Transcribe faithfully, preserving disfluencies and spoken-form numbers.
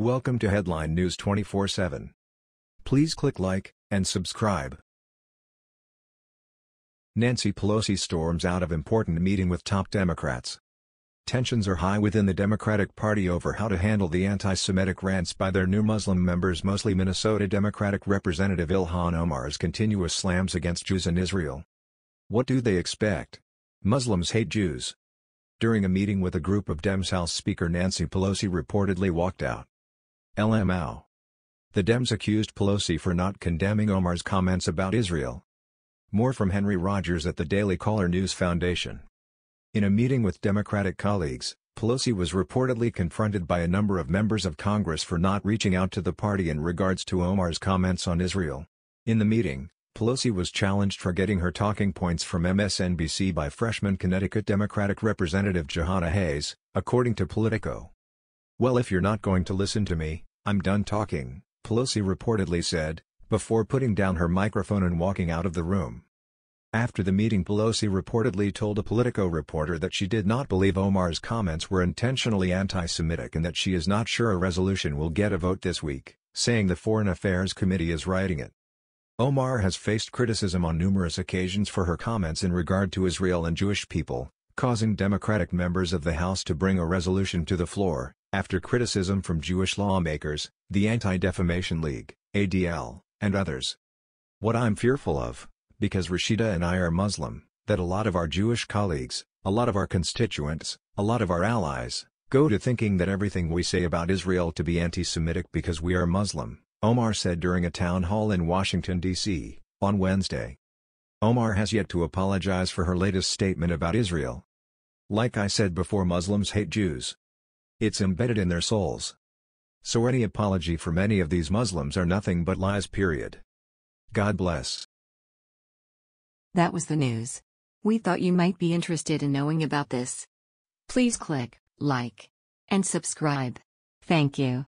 Welcome to Headline News twenty-four seven. Please click like and subscribe. Nancy Pelosi storms out of important meeting with top Democrats. Tensions are high within the Democratic Party over how to handle the anti-Semitic rants by their new Muslim members, mostly Minnesota Democratic Representative Ilhan Omar's continuous slams against Jews in Israel. What do they expect? Muslims hate Jews. During a meeting with a group of Dems, House Speaker Nancy Pelosi reportedly walked out. L M A O. The Dems accused Pelosi for not condemning Omar's comments about Israel. More from Henry Rogers at the Daily Caller News Foundation. In a meeting with Democratic colleagues, Pelosi was reportedly confronted by a number of members of Congress for not reaching out to the party in regards to Omar's comments on Israel. In the meeting, Pelosi was challenged for getting her talking points from M S N B C by freshman Connecticut Democratic Representative Johanna Hayes, according to Politico. "Well, if you're not going to listen to me, I'm done talking," Pelosi reportedly said, before putting down her microphone and walking out of the room. After the meeting, Pelosi reportedly told a Politico reporter that she did not believe Omar's comments were intentionally anti-Semitic and that she is not sure a resolution will get a vote this week, saying the Foreign Affairs Committee is writing it. Omar has faced criticism on numerous occasions for her comments in regard to Israel and Jewish people, causing Democratic members of the House to bring a resolution to the floor, after criticism from Jewish lawmakers, the Anti-Defamation League, A D L, and others. "What I'm fearful of, because Rashida and I are Muslim, that a lot of our Jewish colleagues, a lot of our constituents, a lot of our allies, go to thinking that everything we say about Israel to be anti-Semitic because we are Muslim," Omar said during a town hall in Washington, D C, on Wednesday. Omar has yet to apologize for her latest statement about Israel. "Like I said before, Muslims hate Jews. It's embedded in their souls. So any apology from any of these Muslims are nothing but lies, period. God bless." That was the news. We thought you might be interested in knowing about this. Please click like and subscribe. Thank you.